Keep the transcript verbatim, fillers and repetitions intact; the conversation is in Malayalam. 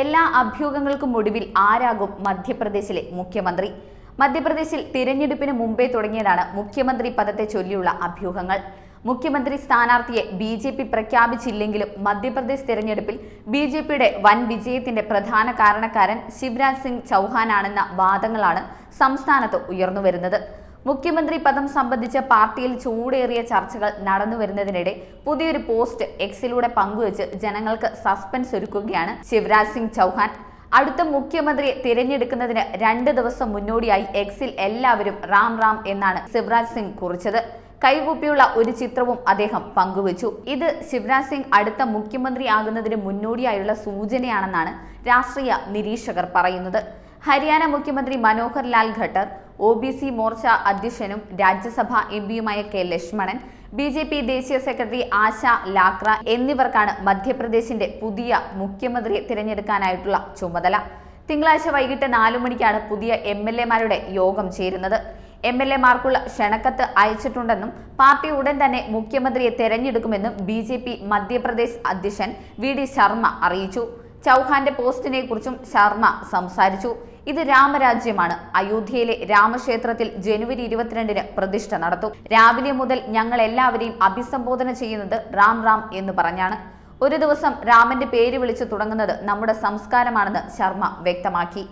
എല്ലാ അഭ്യൂഹങ്ങൾക്കും ഒടുവിൽ ആരാകും മധ്യപ്രദേശിലെ മുഖ്യമന്ത്രി? മധ്യപ്രദേശിൽ തിരഞ്ഞെടുപ്പിന് മുമ്പേ തുടങ്ങിയതാണ് മുഖ്യമന്ത്രി പദത്തെ ചൊല്ലിയുള്ള അഭ്യൂഹങ്ങൾ. മുഖ്യമന്ത്രി സ്ഥാനാർത്ഥിയെ ബി ജെ പി പ്രഖ്യാപിച്ചില്ലെങ്കിലും മധ്യപ്രദേശ് തെരഞ്ഞെടുപ്പിൽ ബി ജെ പിയുടെ വൻ വിജയത്തിന്റെ പ്രധാന കാരണക്കാരൻ ശിവരാജ് സിംഗ് ചൗഹാനാണെന്ന വാദങ്ങളാണ് സംസ്ഥാനത്ത് ഉയർന്നുവരുന്നത്. മുഖ്യമന്ത്രി പദം സംബന്ധിച്ച് പാർട്ടിയിൽ ചൂടേറിയ ചർച്ചകൾ നടന്നുവരുന്നതിനിടെ പുതിയൊരു പോസ്റ്റ് എക്സിലൂടെ പങ്കുവച്ച് ജനങ്ങൾക്ക് സസ്പെൻസ് ഒരുക്കുകയാണ് ശിവരാജ് സിംഗ് ചൗഹാൻ. അടുത്ത മുഖ്യമന്ത്രിയെ തിരഞ്ഞെടുക്കുന്നതിന് രണ്ട് ദിവസം മുന്നോടിയായി എക്സിൽ എല്ലാവരും റാം റാം എന്നാണ് ശിവരാജ് സിംഗ് കുറിച്ചത്. കൈകൂപ്പിയുള്ള ഒരു ചിത്രവും അദ്ദേഹം പങ്കുവച്ചു. ഇത് ശിവരാജ് സിംഗ് അടുത്ത മുഖ്യമന്ത്രിയാകുന്നതിന് മുന്നോടിയായുള്ള സൂചനയാണെന്നാണ് രാഷ്ട്രീയ നിരീക്ഷകർ പറയുന്നത്. ഹരിയാന മുഖ്യമന്ത്രി Manohar Lal Khattar, O B C Morcha അധ്യക്ഷനും രാജ്യസഭാ എം പിയുമായ K Lakshmanan, B J P ദേശീയ സെക്രട്ടറി ആശ ലാക്ര എന്നിവർക്കാണ് മധ്യപ്രദേശിന്റെ പുതിയ മുഖ്യമന്ത്രിയെ തിരഞ്ഞെടുക്കാനായിട്ടുള്ള ചുമതല. തിങ്കളാഴ്ച വൈകിട്ട് നാലു മണിക്കാണ് പുതിയ എം എൽ എമാരുടെ യോഗം ചേരുന്നത്. എം എൽ എമാർക്കുള്ള ക്ഷണക്കത്ത് അയച്ചിട്ടുണ്ടെന്നും പാർട്ടി ഉടൻ തന്നെ മുഖ്യമന്ത്രിയെ തെരഞ്ഞെടുക്കുമെന്നും ബി ജെ പി മധ്യപ്രദേശ് അധ്യക്ഷൻ വി ഡി ശർമ്മ അറിയിച്ചു. ചൗഹാന്റെ പോസ്റ്റിനെ കുറിച്ചും ശർമ്മ സംസാരിച്ചു. ഇത് രാമരാജ്യമാണ്. അയോധ്യയിലെ രാമക്ഷേത്രത്തിൽ ജനുവരി ഇരുപത്തിരണ്ടിന് പ്രതിഷ്ഠ നടത്തും. രാവിലെ മുതൽ ഞങ്ങൾ എല്ലാവരെയും അഭിസംബോധന ചെയ്യുന്നത് റാം റാം എന്ന് പറഞ്ഞാണ്. ഒരു ദിവസം രാമന്റെ പേര് വിളിച്ചു തുടങ്ങുന്നത് നമ്മുടെ സംസ്കാരമാണെന്ന് ശർമ്മ വ്യക്തമാക്കി.